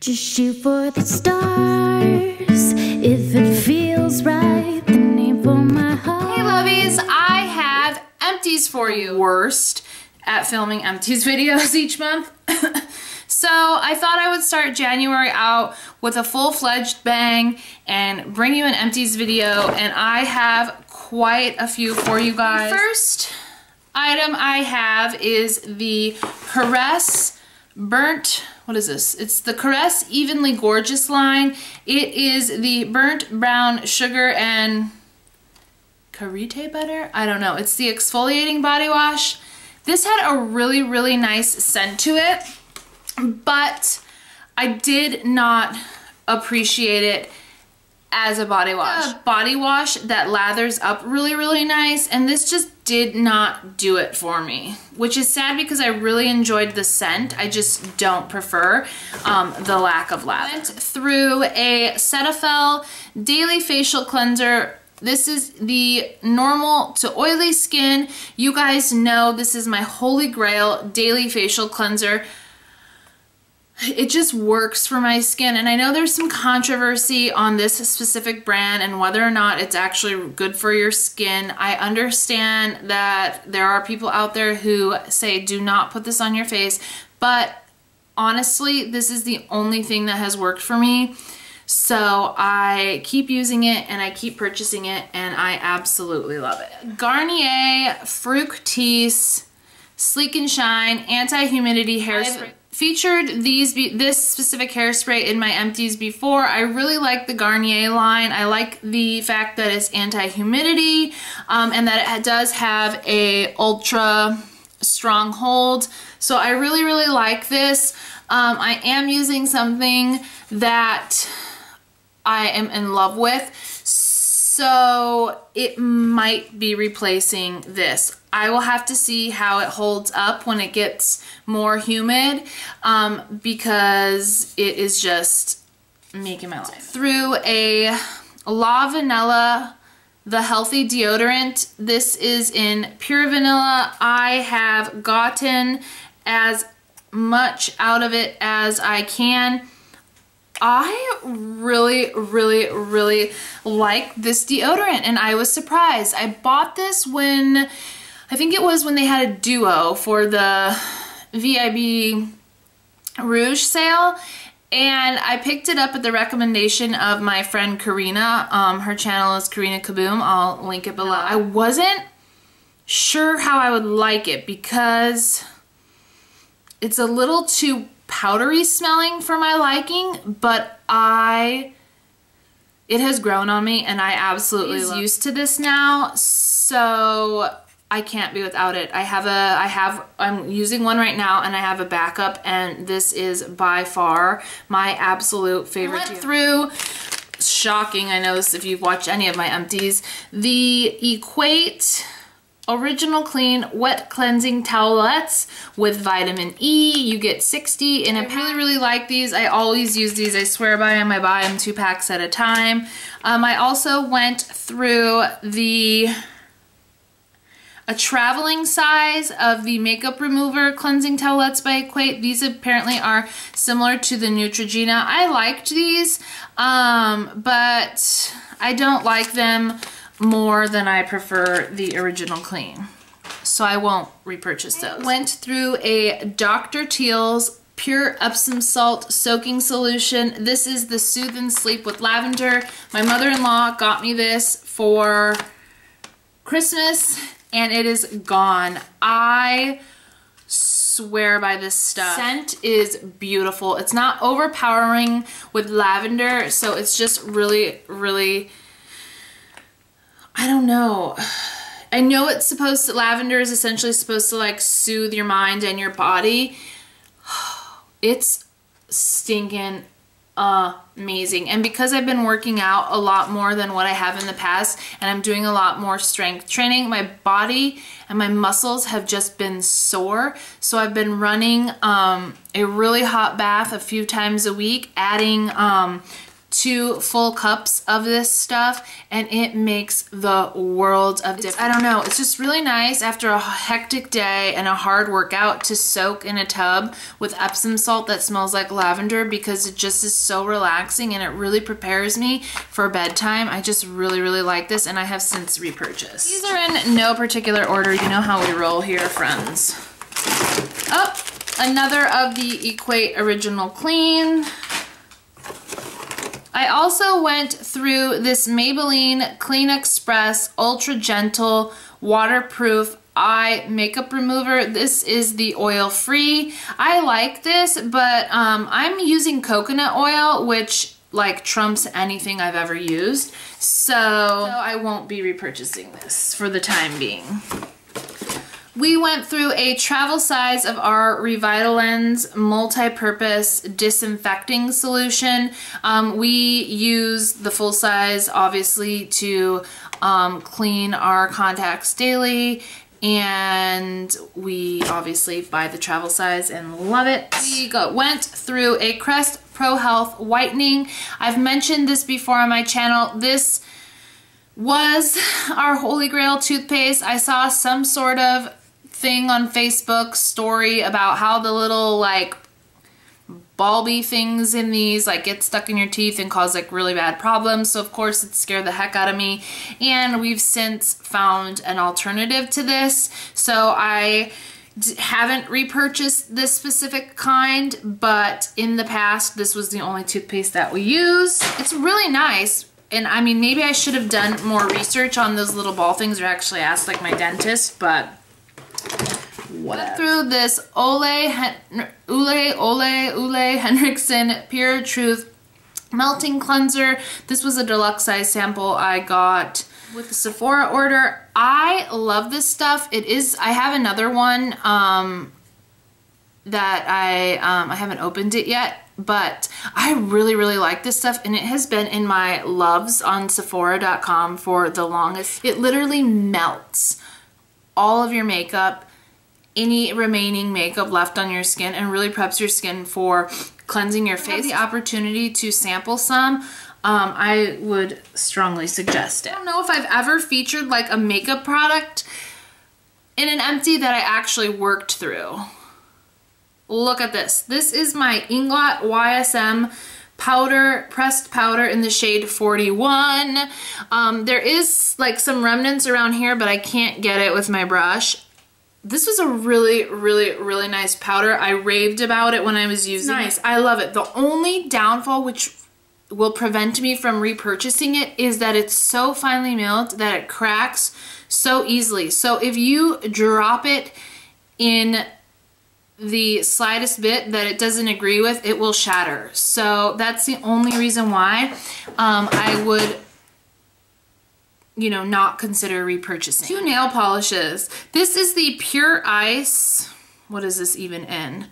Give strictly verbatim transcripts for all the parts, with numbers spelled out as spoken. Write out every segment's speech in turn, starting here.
Just shoot for the stars. If it feels right, the name for my heart. Hey lovies, I have empties for you. Worst at filming empties videos each month. So I thought I would start January out with a full-fledged bang and bring you an empties video, and I have quite a few for you guys. First item I have is the Caress Burnt, what is this? It's the Caress Evenly Gorgeous line. It is the Burnt Brown Sugar and Karité Butter? I don't know. It's the exfoliating body wash. This had a really, really nice scent to it, but I did not appreciate it as a body wash. A body wash that lathers up really, really nice, and this just did not do it for me, which is sad because I really enjoyed the scent. I just don't prefer um, the lack of lather. Went through a Cetaphil Daily Facial Cleanser. This is the normal to oily skin. You guys know this is my holy grail daily facial cleanser. It just works for my skin, and I know there's some controversy on this specific brand and whether or not it's actually good for your skin. I understand that there are people out there who say do not put this on your face, but honestly, this is the only thing that has worked for me. So I keep using it and I keep purchasing it, and I absolutely love it. Garnier Fructis Sleek and Shine Anti-Humidity Hairspray. Featured these this specific hairspray in my empties before. I really like the Garnier line. I like the fact that it's anti-humidity um, and that it does have a ultra strong hold. So I really, really like this. Um, I am using something that I am in love with, so it might be replacing this. I will have to see how it holds up when it gets more humid um, because it is just making my life. Through a LaVanila, the healthy deodorant. This is in Pure Vanilla. I have gotten as much out of it as I can. I really, really, really like this deodorant, and I was surprised. I bought this when... I think it was when they had a duo for the V I B Rouge sale, and I picked it up at the recommendation of my friend Karina. Um, her channel is Karina Kaboom. I'll link it below. I wasn't sure how I would like it because it's a little too powdery smelling for my liking, but I... it has grown on me, and I absolutely love it. I'm used to this now, so... I can't be without it. I have a, I have, I'm using one right now, and I have a backup, and this is by far my absolute favorite. I went through, shocking, I know this if you've watched any of my empties, the Equate Original Clean Wet Cleansing Towelettes with Vitamin E. You get sixty, and I really, really like these. I always use these, I swear by them. I buy them two packs at a time. Um, I also went through the... a traveling size of the makeup remover cleansing towelettes by Equate. These apparently are similar to the Neutrogena. I liked these, um, but I don't like them more than I prefer the Original Clean. So I won't repurchase those. I went through a Doctor Teal's Pure Epsom Salt Soaking Solution. This is the Soothe and Sleep with Lavender. My mother-in-law got me this for Christmas, and it is gone. I swear by this stuff. Scent is beautiful. It's not overpowering with lavender, so it's just really, really, I don't know. I know it's supposed to, lavender is essentially supposed to like soothe your mind and your body. It's stinking amazing. And because I've been working out a lot more than what I have in the past, and I'm doing a lot more strength training, my body and my muscles have just been sore. So I've been running um, a really hot bath a few times a week, adding um, two full cups of this stuff, and it makes the world of difference. I don't know, it's just really nice after a hectic day and a hard workout to soak in a tub with Epsom salt that smells like lavender, because it just is so relaxing and it really prepares me for bedtime. I just really, really like this, and I have since repurchased. These are in no particular order. You know how we roll here, friends. Up, another of the Equate Original Clean. I also went through this Maybelline Clean Express Ultra Gentle Waterproof Eye Makeup Remover. This is the oil-free. I like this, but um, I'm using coconut oil, which like trumps anything I've ever used. So, so I won't be repurchasing this for the time being. We went through a travel size of our RevitaLens multi-purpose disinfecting solution. Um, we use the full size, obviously, to um, clean our contacts daily. And we obviously buy the travel size and love it. We got, went through a Crest Pro Health Whitening. I've mentioned this before on my channel. This was our Holy Grail toothpaste. I saw some sort of thing on Facebook story about how the little like bulby things in these like get stuck in your teeth and cause like really bad problems. So of course it scared the heck out of me, and we've since found an alternative to this. So I haven't repurchased this specific kind, but in the past this was the only toothpaste that we used. It's really nice. And I mean, maybe I should have done more research on those little ball things, or actually asked like my dentist, but what? Through this Ole Hen- Ole Ole Ole Henriksen Pure Truth Melting Cleanser. This was a deluxe size sample I got with the Sephora order. I love this stuff. It is. I have another one um, that I um, I haven't opened it yet. But I really, really like this stuff, and it has been in my loves on Sephora dot com for the longest. It literally melts all of your makeup, any remaining makeup left on your skin, and really preps your skin for cleansing your face. If you have the opportunity to sample some, um, I would strongly suggest it. I don't know if I've ever featured like a makeup product in an empty that I actually worked through. Look at this. This is my Inglot Y S M powder, pressed powder in the shade forty-one. Um, there is like some remnants around here, but I can't get it with my brush. This was a really, really, really nice powder. I raved about it when I was using it. Nice. I love it. The only downfall, which will prevent me from repurchasing it, is that it's so finely milled that it cracks so easily. So if you drop it in the slightest bit that it doesn't agree with, it will shatter. So that's the only reason why um, I would, you know, not consider repurchasing. Two nail polishes. This is the Pure Ice. What is this even in?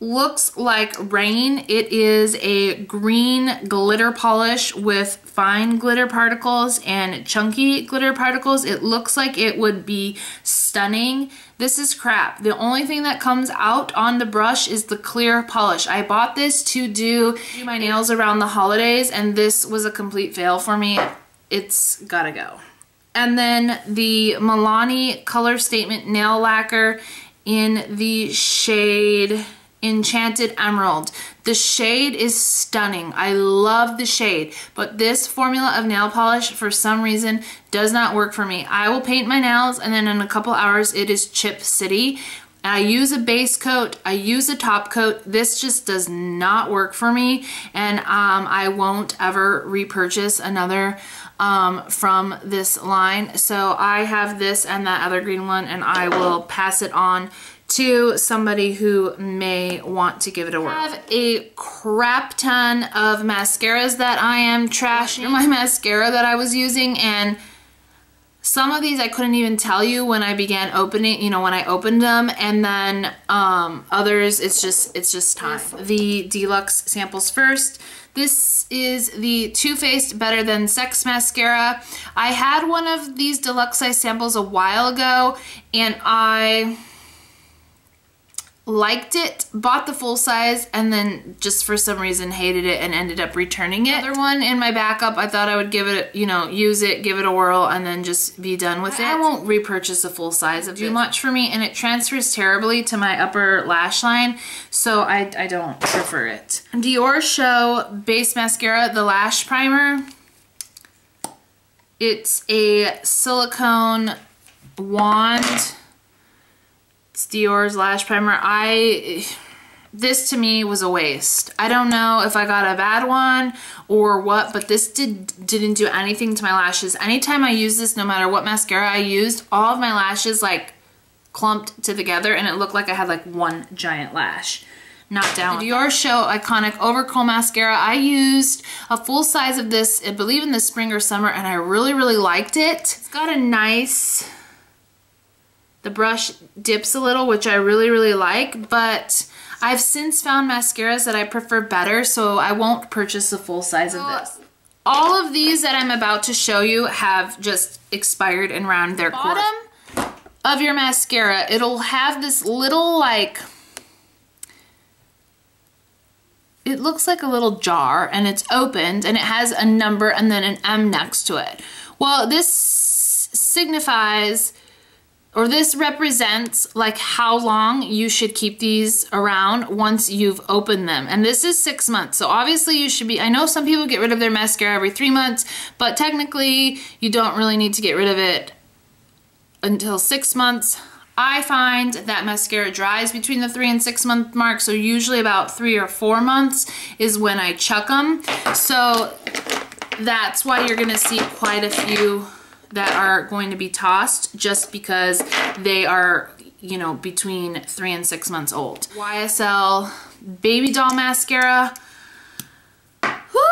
Looks like rain. It is a green glitter polish with fine glitter particles and chunky glitter particles. It looks like it would be stunning. This is crap. The only thing that comes out on the brush is the clear polish. I bought this to do my nails around the holidays, and this was a complete fail for me. It's gotta go. And then the Milani Color Statement Nail Lacquer in the shade Enchanted Emerald. The shade is stunning. I love the shade, but this formula of nail polish for some reason does not work for me. I will paint my nails, and then in a couple hours it is Chip City. I use a base coat, I use a top coat. This just does not work for me, and um, I won't ever repurchase another um, from this line. So I have this and that other green one, and I will pass it on to somebody who may want to give it a whirl. I have a crap ton of mascaras that I am trashing. My mascara that I was using, and some of these I couldn't even tell you when I began opening, you know, when I opened them, and then um, others, it's just, it's just time. The deluxe samples first. This is the Too Faced Better Than Sex Mascara. I had one of these deluxe size samples a while ago, and I liked it, bought the full size, and then just for some reason hated it and ended up returning it. Another one in my backup, I thought I would give it, you know, use it, give it a whirl, and then just be done with it. I won't repurchase a full size of too much for me, and it transfers terribly to my upper lash line, so I, I don't prefer it. Dior Show Base Mascara, the Lash Primer. It's a silicone wand. It's Dior's Lash Primer. I, this to me was a waste. I don't know if I got a bad one or what, but this did, didn't do anything to my lashes. Anytime I use this, no matter what mascara I used, all of my lashes like clumped to together and it looked like I had like one giant lash. Not down. The Dior Show Iconic Overcoat Mascara. I used a full size of this, I believe in the spring or summer, and I really, really liked it. It's got a nice, the brush dips a little, which I really, really like, but I've since found mascaras that I prefer better, so I won't purchase the full size of this. All of these that I'm about to show you have just expired and round their course. Bottom of your mascara, it'll have this little like, it looks like a little jar and it's opened and it has a number and then an M next to it. Well, this signifies, or this represents like how long you should keep these around once you've opened them. And this is six months. So obviously you should be, I know some people get rid of their mascara every three months, but technically you don't really need to get rid of it until six months. I find that mascara dries between the three and six month mark, so usually about three or four months is when I chuck them. So that's why you're gonna see quite a few that are going to be tossed just because they are, you know, between three and six months old. Y S L Baby Doll Mascara. Whew.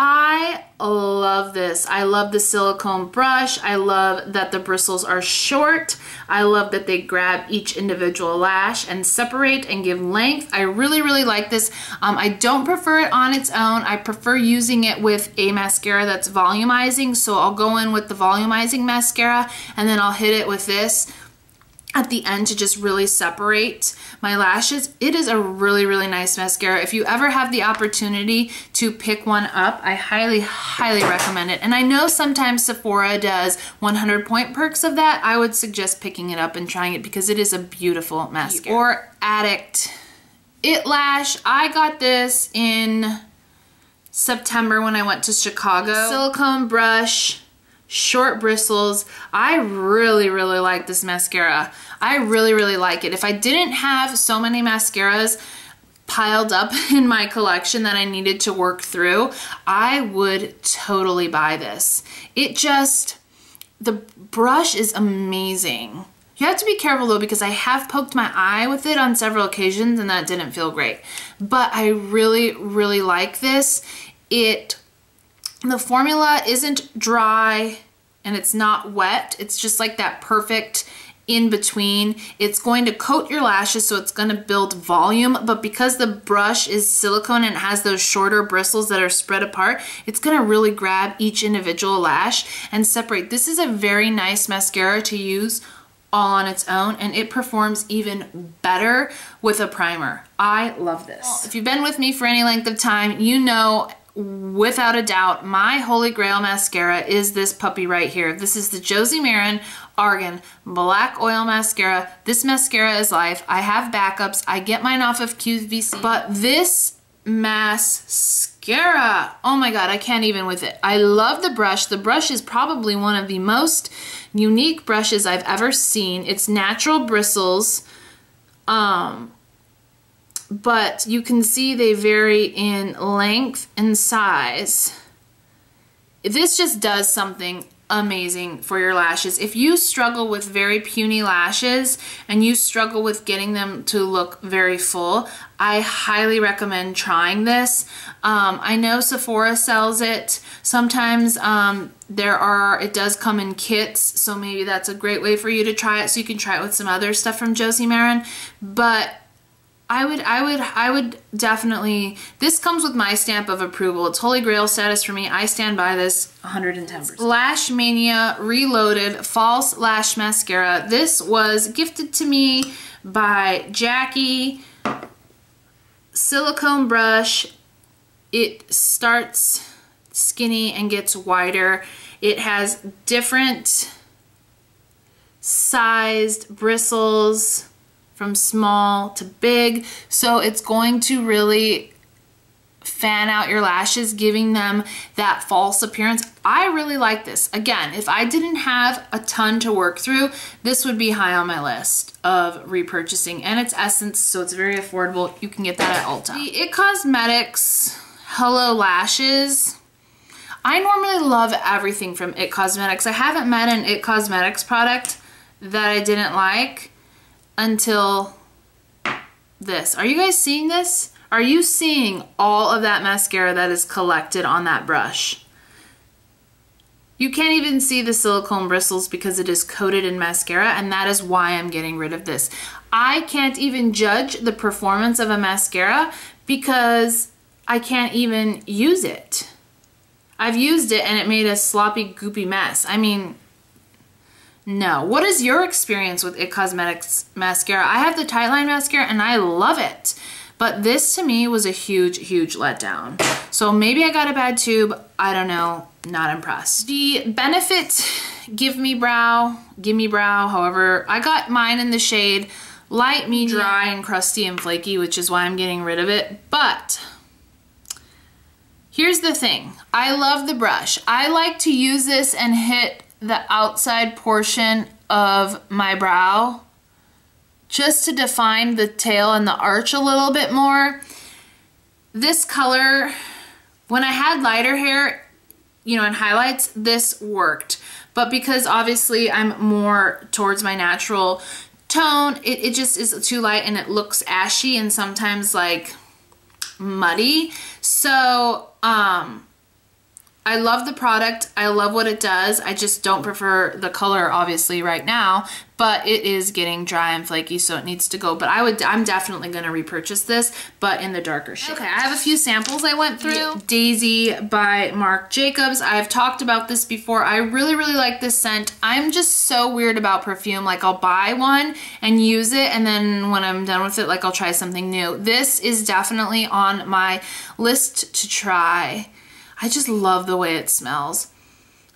I love this. I love the silicone brush. I love that the bristles are short. I love that they grab each individual lash and separate and give length. I really, really like this. Um, I don't prefer it on its own. I prefer using it with a mascara that's volumizing. So I'll go in with the volumizing mascara and then I'll hit it with this at the end to just really separate my lashes. It is a really, really nice mascara. If you ever have the opportunity to pick one up, I highly, highly recommend it. And I know sometimes Sephora does one hundred point perks of that. I would suggest picking it up and trying it because it is a beautiful mascara. Or Addict It-Lash. I got this in September when I went to Chicago. Silicone brush, short bristles. I really, really like this mascara. I really, really like it. If I didn't have so many mascaras piled up in my collection that I needed to work through, I would totally buy this. It just, the brush is amazing. You have to be careful though because I have poked my eye with it on several occasions and that didn't feel great. But I really, really like this. It The formula isn't dry and it's not wet. It's just like that perfect in between. It's going to coat your lashes, so it's going to build volume, but because the brush is silicone and it has those shorter bristles that are spread apart, it's going to really grab each individual lash and separate. This is a very nice mascara to use all on its own, and it performs even better with a primer. I love this. Well, if you've been with me for any length of time, you know without a doubt, my holy grail mascara is this puppy right here. This is the Josie Maran Argan Black Oil Mascara. This mascara is life. I have backups. I get mine off of Q V C. But this mascara, oh my God, I can't even with it. I love the brush. The brush is probably one of the most unique brushes I've ever seen. It's natural bristles. Um... But you can see they vary in length and size. This just does something amazing for your lashes. If you struggle with very puny lashes and you struggle with getting them to look very full, I highly recommend trying this. Um, I know Sephora sells it. Sometimes um, there are, it does come in kits, so maybe that's a great way for you to try it, so you can try it with some other stuff from Josie Maran. But I would, I would, I would definitely, this comes with my stamp of approval. It's holy grail status for me. I stand by this one hundred ten percent. Lash Mania Reloaded False Lash Mascara. This was gifted to me by Jackie silicone brush. It starts skinny and gets wider. It has different sized bristles from small to big, so it's going to really fan out your lashes, giving them that false appearance. I really like this. Again, if I didn't have a ton to work through, this would be high on my list of repurchasing. And it's Essence, so it's very affordable. You can get that at Ulta. The It Cosmetics Hello Lashes. I normally love everything from It Cosmetics. I haven't met an It Cosmetics product that I didn't like until this. Are you guys seeing this? Are you seeing all of that mascara that is collected on that brush? You can't even see the silicone bristles because it is coated in mascara, and that is why I'm getting rid of this. I can't even judge the performance of a mascara because I can't even use it. I've used it and it made a sloppy, goopy mess. I mean, no. What is your experience with It Cosmetics mascara? I have the Tightline mascara and I love it. But this to me was a huge, huge letdown. So maybe I got a bad tube, I don't know, not impressed. The Benefit Give Me Brow, Gimme Brow, however, I got mine in the shade Light, Me Dry, and Crusty and Flaky, which is why I'm getting rid of it. But here's the thing, I love the brush. I like to use this and hit the outside portion of my brow just to define the tail and the arch a little bit more. This color, when I had lighter hair, you know, in highlights, this worked. But because obviously I'm more towards my natural tone, it, it just is too light and it looks ashy and sometimes like muddy. So um, I love the product. I love what it does. I just don't prefer the color obviously right now, but it is getting dry and flaky, so it needs to go. But I would, I'm definitely gonna repurchase this, but in the darker shade. Okay, I have a few samples I went through. Daisy by Marc Jacobs. I've talked about this before. I really, really like this scent. I'm just so weird about perfume. Like, I'll buy one and use it, and then when I'm done with it, like, I'll try something new. This is definitely on my list to try. I just love the way it smells.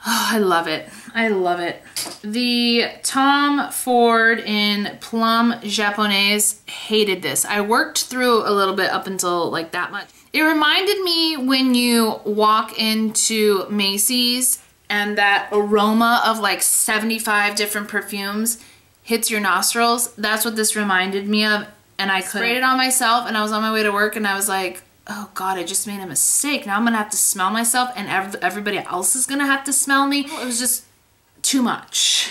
Oh, I love it. I love it. The Tom Ford in Plum Japonaise, hated this. I worked through a little bit up until like that much. It reminded me when you walk into Macy's and that aroma of like seventy-five different perfumes hits your nostrils. That's what this reminded me of, and I couldn't. Sprayed it on myself, and I was on my way to work, and I was like, oh God, I just made a mistake. Now I'm gonna have to smell myself, and ev everybody else is gonna have to smell me. It was just too much.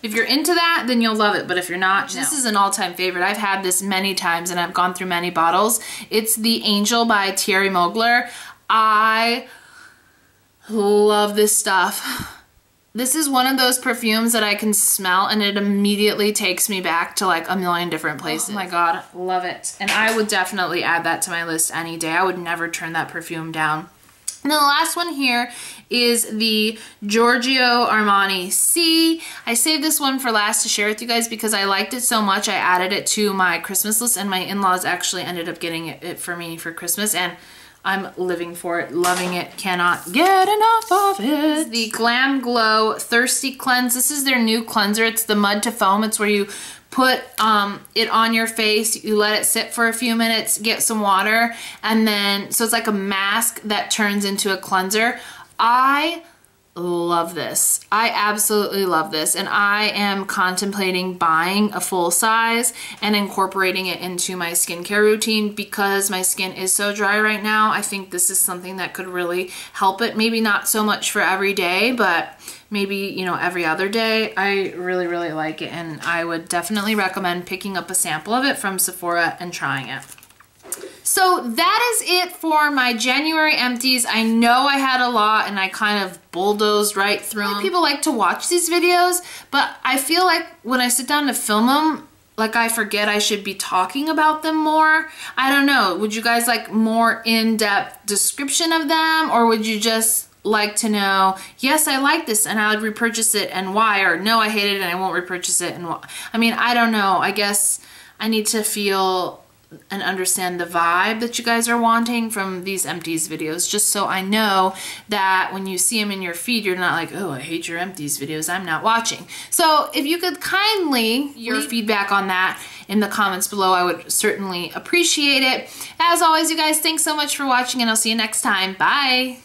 If you're into that, then you'll love it, but if you're not, no. This is an all-time favorite. I've had this many times and I've gone through many bottles. It's the Angel by Thierry Mugler. I love this stuff. This is one of those perfumes that I can smell and it immediately takes me back to like a million different places. Oh my God, love it. And I would definitely add that to my list any day. I would never turn that perfume down. And then the last one here is the Giorgio Armani C. I saved this one for last to share with you guys because I liked it so much I added it to my Christmas list, and my in-laws actually ended up getting it for me for Christmas, and I'm living for it, loving it, cannot get enough of it. The Glam Glow Thirsty Cleanse. This is their new cleanser. It's the mud to foam. It's where you put um, it on your face, you let it sit for a few minutes, get some water, and then, so it's like a mask that turns into a cleanser. I love this. I absolutely love this, and I am contemplating buying a full size and incorporating it into my skincare routine because my skin is so dry right now. I think this is something that could really help it. Maybe not so much for every day, but maybe, you know, every other day. I really, really like it, and I would definitely recommend picking up a sample of it from Sephora and trying it. So that is it for my January empties. I know I had a lot and I kind of bulldozed right through them. People like to watch these videos, but I feel like when I sit down to film them, like I forget I should be talking about them more. I don't know. Would you guys like more in-depth description of them, or would you just like to know, yes, I like this and I would repurchase it and why, or no, I hate it and I won't repurchase it and why. I mean, I don't know. I guess I need to feel and understand the vibe that you guys are wanting from these empties videos, just so I know that when you see them in your feed, you're not like, oh, I hate your empties videos, I'm not watching. So if you could kindly your feedback on that in the comments below, I would certainly appreciate it. As always, you guys, thanks so much for watching and I'll see you next time. Bye.